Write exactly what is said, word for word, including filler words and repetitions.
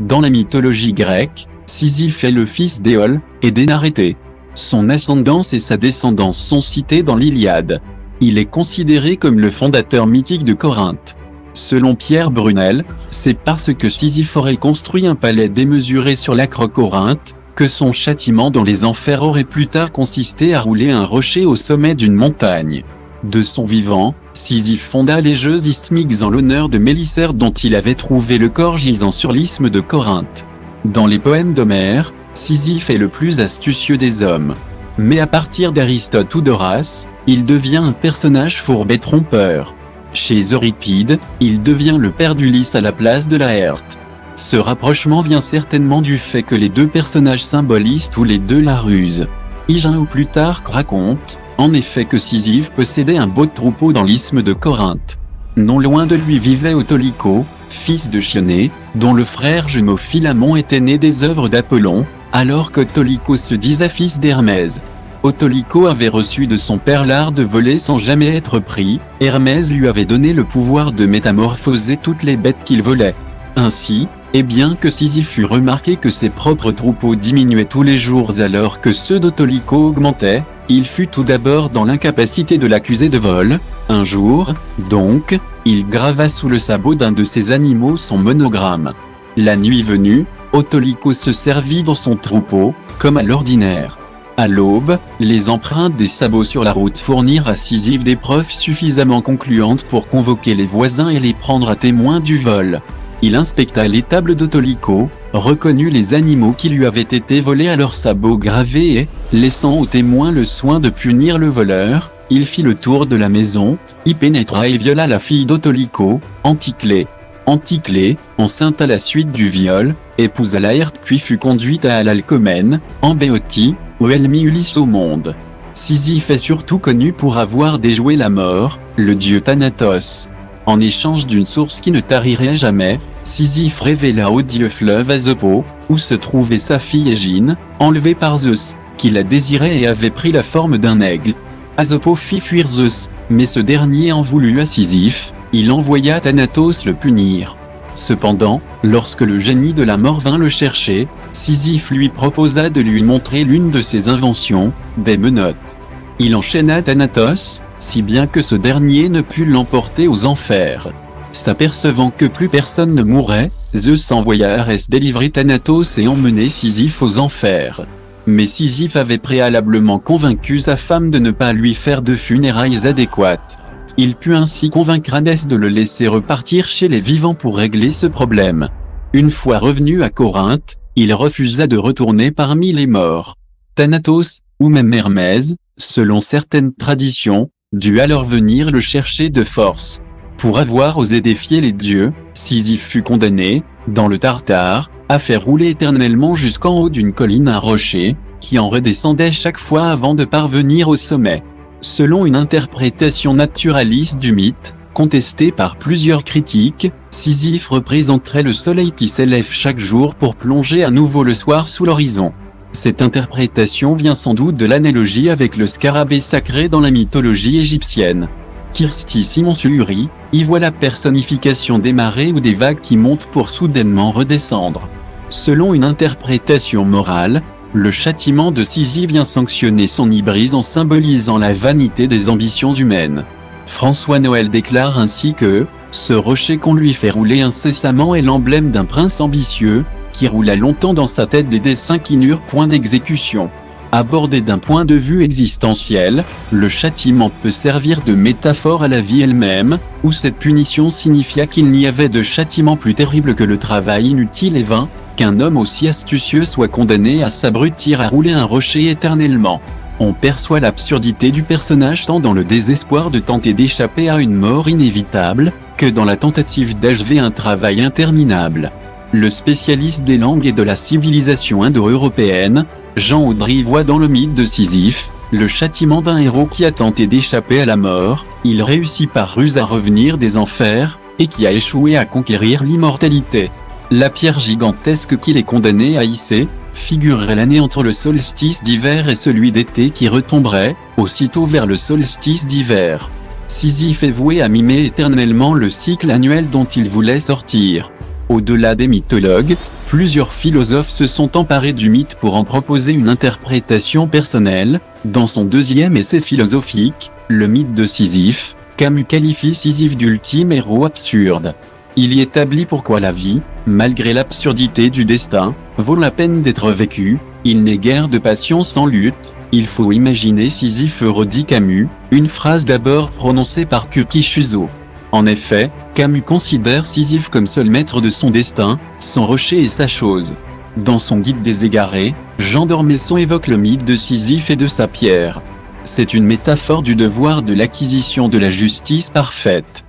Dans la mythologie grecque, Sisyphe est le fils d'Éole et d'Énaréthée. Son ascendance et sa descendance sont citées dans l'Iliade. Il est considéré comme le fondateur mythique de Corinthe. Selon Pierre Brunel, c'est parce que Sisyphe aurait construit un palais démesuré sur l'acre Corinthe, que son châtiment dans les enfers aurait plus tard consisté à rouler un rocher au sommet d'une montagne. De son vivant, Sisyphe fonda les Jeux isthmiques en l'honneur de Mélissère dont il avait trouvé le corps gisant sur l'isthme de Corinthe. Dans les poèmes d'Homère, Sisyphe est le plus astucieux des hommes. Mais à partir d'Aristote ou d'Horace, il devient un personnage fourbe et trompeur. Chez Euripide, il devient le père d'Ulysse à la place de Laerte. Ce rapprochement vient certainement du fait que les deux personnages symbolisent tous les deux la ruse. Hygin ou Plutarch raconte, en effet, que Sisyphe possédait un beau troupeau dans l'isthme de Corinthe. Non loin de lui vivait Autolycos, fils de Chionée, dont le frère jumeau Philamon était né des œuvres d'Apollon, alors qu'Autolycos se disait fils d'Hermès. Autolycos avait reçu de son père l'art de voler sans jamais être pris, Hermès lui avait donné le pouvoir de métamorphoser toutes les bêtes qu'il volait. Ainsi, et bien que Sisyphe eût remarqué que ses propres troupeaux diminuaient tous les jours alors que ceux d'Autolycos augmentaient, il fut tout d'abord dans l'incapacité de l'accuser de vol. Un jour, donc, il grava sous le sabot d'un de ses animaux son monogramme. La nuit venue, Autolycos se servit dans son troupeau, comme à l'ordinaire. À l'aube, les empreintes des sabots sur la route fournirent à Sisyphe des preuves suffisamment concluantes pour convoquer les voisins et les prendre à témoin du vol. Il inspecta l'étable d'Autolycos, reconnut les animaux qui lui avaient été volés à leurs sabots gravés et, laissant aux témoins le soin de punir le voleur, il fit le tour de la maison, y pénétra et viola la fille d'Autolycos, Anticlée. Anticlée, enceinte à la suite du viol, épousa Laerte puis fut conduite à Alalcomène, en Béotie, où elle mit Ulysse au monde. Sisyphe est surtout connu pour avoir déjoué la mort, le dieu Thanatos. En échange d'une source qui ne tarirait jamais, Sisyphe révéla au dieu fleuve Asopo, où se trouvait sa fille Égine, enlevée par Zeus, qui la désirait et avait pris la forme d'un aigle. Asopo fit fuir Zeus, mais ce dernier en voulut à Sisyphe, il envoya Thanatos le punir. Cependant, lorsque le génie de la mort vint le chercher, Sisyphe lui proposa de lui montrer l'une de ses inventions, des menottes. Il enchaîna Thanatos, si bien que ce dernier ne put l'emporter aux enfers. S'apercevant que plus personne ne mourait, Zeus envoya Arès délivrer Thanatos et emmener Sisyphe aux enfers. Mais Sisyphe avait préalablement convaincu sa femme de ne pas lui faire de funérailles adéquates. Il put ainsi convaincre Arès de le laisser repartir chez les vivants pour régler ce problème. Une fois revenu à Corinthe, il refusa de retourner parmi les morts. Thanatos, ou même Hermès, selon certaines traditions, dut alors venir le chercher de force. Pour avoir osé défier les dieux, Sisyphe fut condamné, dans le Tartare, à faire rouler éternellement jusqu'en haut d'une colline un rocher, qui en redescendait chaque fois avant de parvenir au sommet. Selon une interprétation naturaliste du mythe, contestée par plusieurs critiques, Sisyphe représenterait le soleil qui s'élève chaque jour pour plonger à nouveau le soir sous l'horizon. Cette interprétation vient sans doute de l'analogie avec le scarabée sacré dans la mythologie égyptienne. Kirsti Simon-Suhuri, y voit la personnification des marées ou des vagues qui montent pour soudainement redescendre. Selon une interprétation morale, le châtiment de Sisyphe vient sanctionner son hybris en symbolisant la vanité des ambitions humaines. François Noël déclare ainsi que « ce rocher qu'on lui fait rouler incessamment est l'emblème d'un prince ambitieux, qui roula longtemps dans sa tête des desseins qui n'eurent point d'exécution ». Abordé d'un point de vue existentiel, le châtiment peut servir de métaphore à la vie elle-même, où cette punition signifia qu'il n'y avait de châtiment plus terrible que le travail inutile et vain, qu'un homme aussi astucieux soit condamné à s'abrutir à rouler un rocher éternellement. On perçoit l'absurdité du personnage tant dans le désespoir de tenter d'échapper à une mort inévitable, que dans la tentative d'achever un travail interminable. Le spécialiste des langues et de la civilisation indo-européenne, Jean Audry voit dans le mythe de Sisyphe, le châtiment d'un héros qui a tenté d'échapper à la mort, il réussit par ruse à revenir des enfers, et qui a échoué à conquérir l'immortalité. La pierre gigantesque qu'il est condamné à hisser, figurerait l'année entre le solstice d'hiver et celui d'été qui retomberait, aussitôt vers le solstice d'hiver. Sisyphe est voué à mimer éternellement le cycle annuel dont il voulait sortir. Au-delà des mythologues, plusieurs philosophes se sont emparés du mythe pour en proposer une interprétation personnelle. Dans son deuxième essai philosophique, Le mythe de Sisyphe, Camus qualifie Sisyphe d'ultime héros absurde. Il y établit pourquoi la vie, malgré l'absurdité du destin, vaut la peine d'être vécue. Il n'est guère de passion sans lutte, il faut imaginer Sisyphe, redit Camus, une phrase d'abord prononcée par Kuki Shuzo. En effet, Camus considère Sisyphe comme seul maître de son destin, son rocher et sa chose. Dans son Guide des égarés, Jean Dormesson évoque le mythe de Sisyphe et de sa pierre. C'est une métaphore du devoir de l'acquisition de la justice parfaite.